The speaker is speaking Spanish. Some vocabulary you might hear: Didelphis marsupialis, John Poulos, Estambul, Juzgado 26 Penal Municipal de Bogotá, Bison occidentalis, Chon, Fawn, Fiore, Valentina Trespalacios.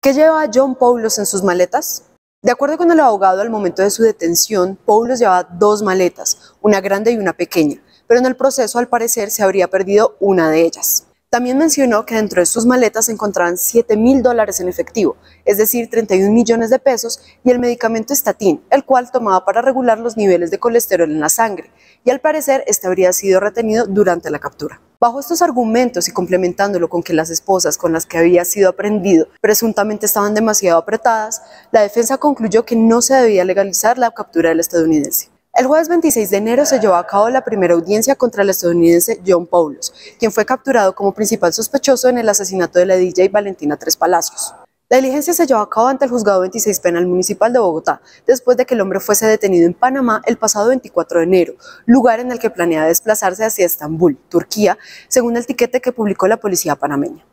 ¿Qué lleva John Poulos en sus maletas? De acuerdo con el abogado, al momento de su detención, Poulos llevaba dos maletas, una grande y una pequeña, pero en el proceso, al parecer, se habría perdido una de ellas. También mencionó que dentro de sus maletas se encontraban $7.000 en efectivo, es decir, 31 millones de pesos, y el medicamento estatín, el cual tomaba para regular los niveles de colesterol en la sangre, y al parecer este habría sido retenido durante la captura. Bajo estos argumentos y complementándolo con que las esposas con las que había sido aprehendido presuntamente estaban demasiado apretadas, la defensa concluyó que no se debía legalizar la captura del estadounidense. El jueves 26 de enero se llevó a cabo la primera audiencia contra el estadounidense John Poulos, quien fue capturado como principal sospechoso en el asesinato de la DJ Valentina Trespalacios. La diligencia se llevó a cabo ante el Juzgado 26 Penal Municipal de Bogotá, después de que el hombre fuese detenido en Panamá el pasado 24 de enero, lugar en el que planeaba desplazarse hacia Estambul, Turquía, según el tiquete que publicó la policía panameña.